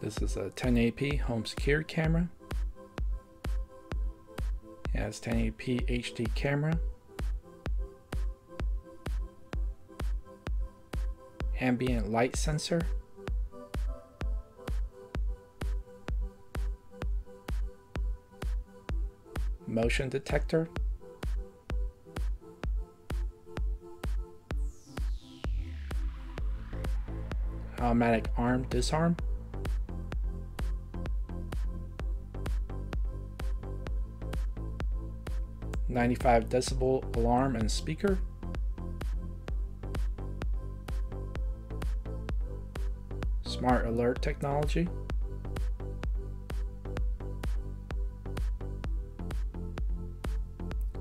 This is a 1080p home security camera. It has 1080p HD camera. Ambient light sensor. Motion detector. Automatic arm disarm. .95 decibel alarm and speaker. Smart alert technology.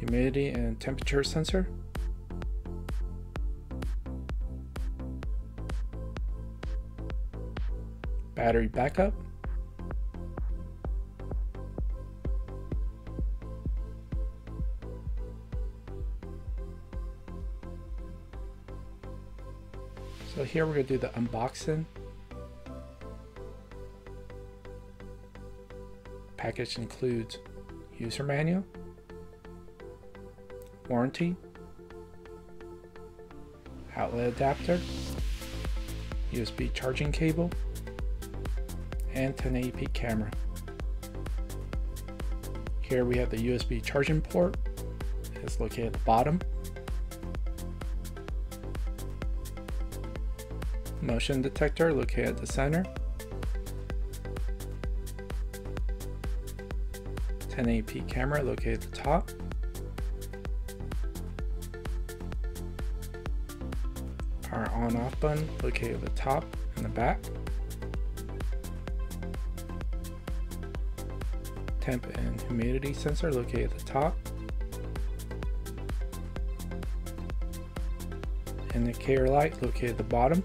Humidity and temperature sensor. Battery backup. So here we're going to do the unboxing, package includes user manual, warranty, outlet adapter, USB charging cable, and 1080p camera. Here we have the USB charging port, it's located at the bottom. Motion detector located at the center. 1080p camera located at the top. Power on off button located at the top and the back. Temp and humidity sensor located at the top. Indicator light located at the bottom.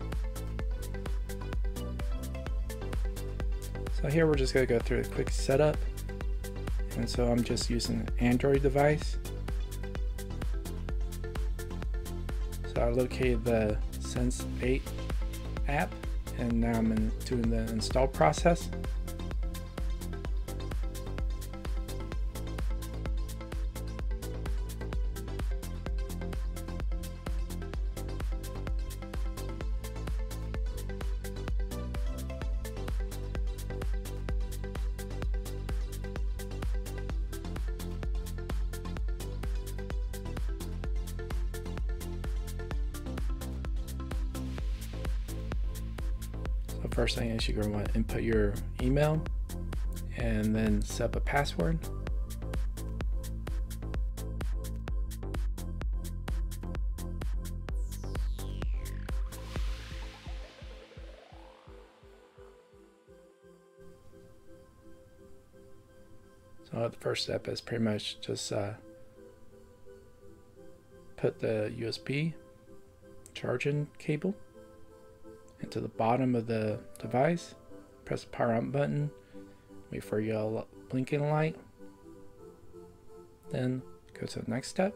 So here we're just going to go through a quick setup, and so I'm just using an Android device. So I located the Sens8 app, and now I'm doing the install process. The first thing is you're going to want to input your email and then set up a password. So the first step is pretty much just put the USB charging cable into the bottom of the device, press the power on button, wait for your blinking light, then go to the next step.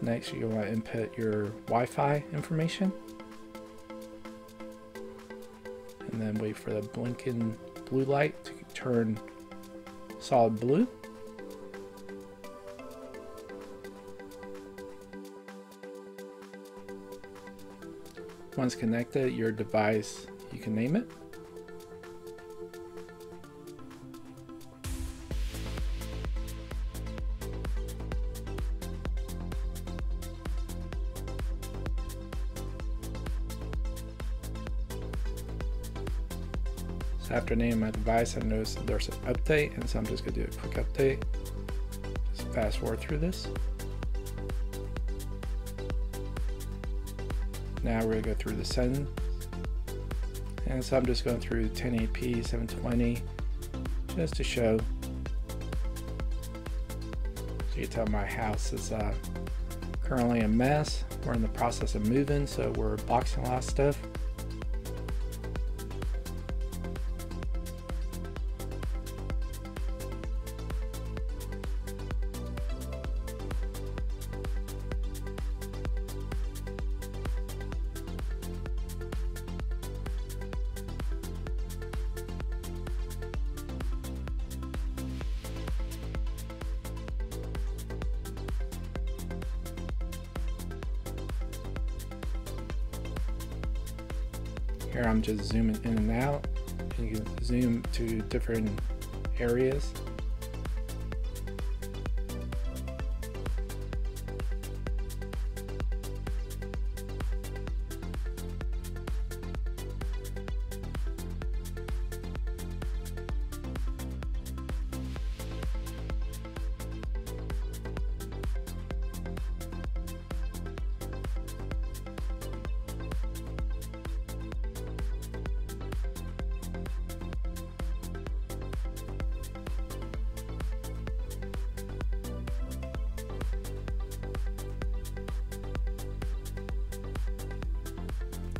Next, you want to input your Wi-Fi information and then wait for the blinking blue light to turn solid blue. Once connected, your device, you can name it. So after naming my device, I noticed that there's an update, and so I'm just going to do a quick update. Just fast forward through this. Now we're going to go through the settings, and so I'm just going through 1080p, 720, just to show. So you can tell my house is currently a mess. We're in the process of moving, so we're boxing a lot of stuff. Here I'm just zooming in and out, and you can zoom to different areas.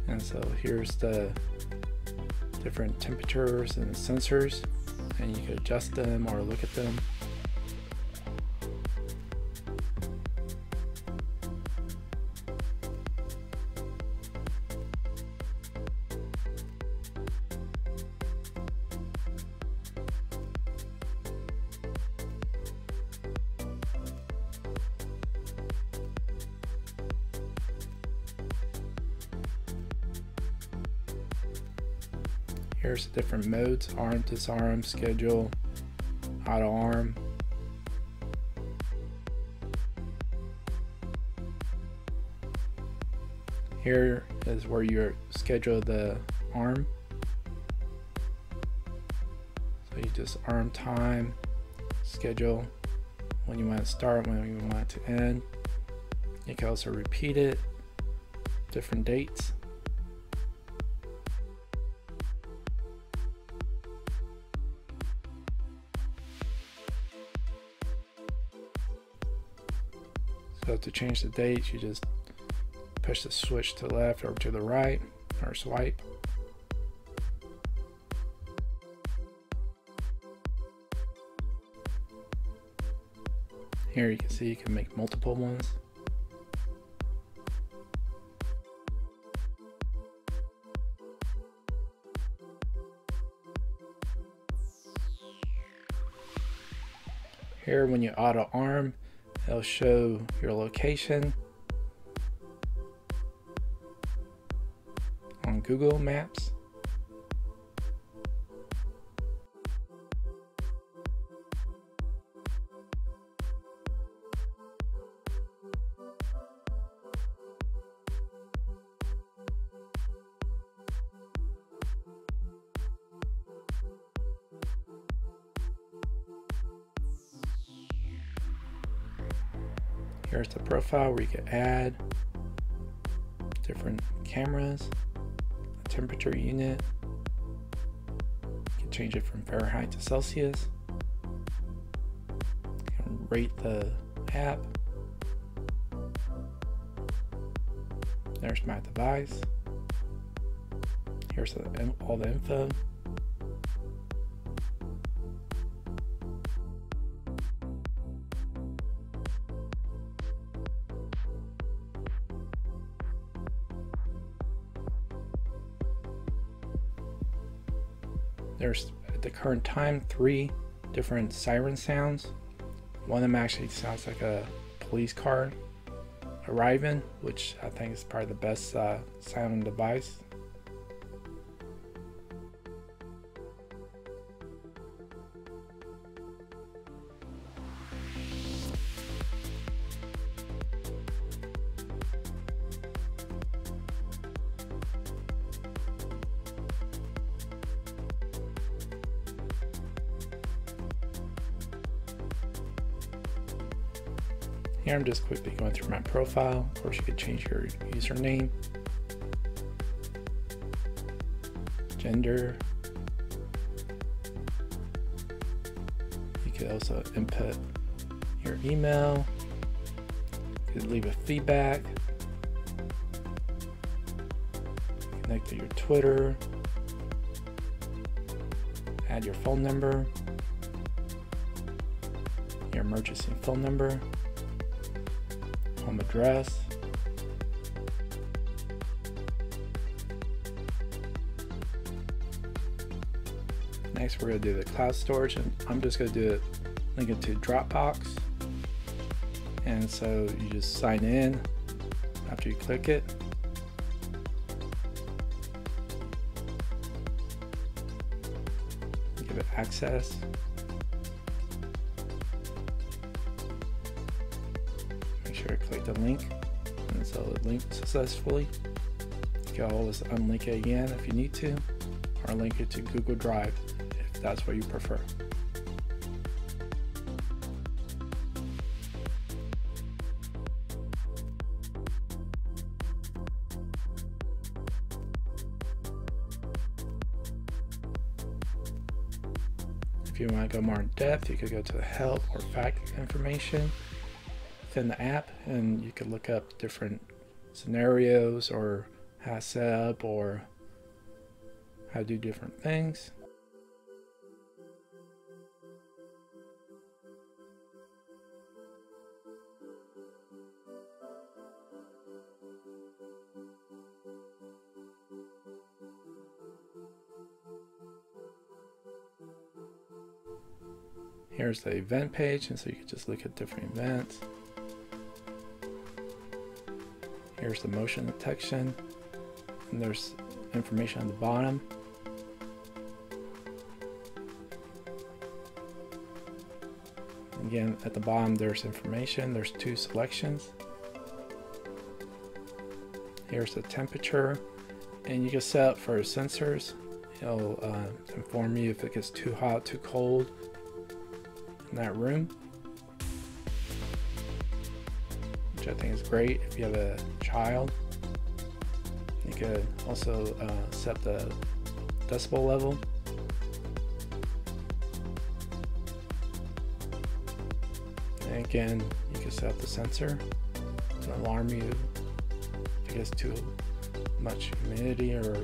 And so here's the different temperatures and sensors, and you can adjust them or look at them. Here's different modes: arm, disarm, schedule, auto arm. Here is where you schedule the arm. So you just arm time, schedule when you want to start, when you want to end. You can also repeat it, different dates. So to change the date, you just push the switch to the left or to the right, or swipe. Here you can see you can make multiple ones. Here, when you auto arm, it'll show your location on Google Maps. Here's the profile where you can add different cameras, a temperature unit. You can change it from Fahrenheit to Celsius. You can rate the app. There's my device. Here's all the info. There's, at the current time, 3 different siren sounds. One of them actually sounds like a police car arriving, which I think is probably the best sound device. Here I'm just quickly going through my profile. Of course, you could change your username, gender. You could also input your email, You can leave a feedback, connect to your Twitter, add your phone number, your emergency phone number, home address, Next, we're going to do the cloud storage, and I'm just going to do it, link it to Dropbox. And so you just sign in after you click it. Give it access. Make sure I click the link, and so it linked successfully. You can always unlink it again if you need to, or link it to Google Drive. That's what you prefer. If you want to go more in depth, you could go to the help or fact information within the app, and you could look up different scenarios or how to set up or how to do different things. Here's the event page, and so you can just look at different events. Here's the motion detection, and there's information on the bottom. Again, at the bottom there's information, there's two selections. Here's the temperature, and you can set up for sensors. It'll inform you if it gets too hot, too cold, that room, which I think is great if you have a child. You could also set the decibel level. And again, you can set up the sensor to alarm you if it gets too much humidity or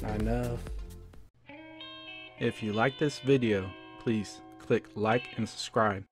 not enough. If you like this video, please click like and subscribe.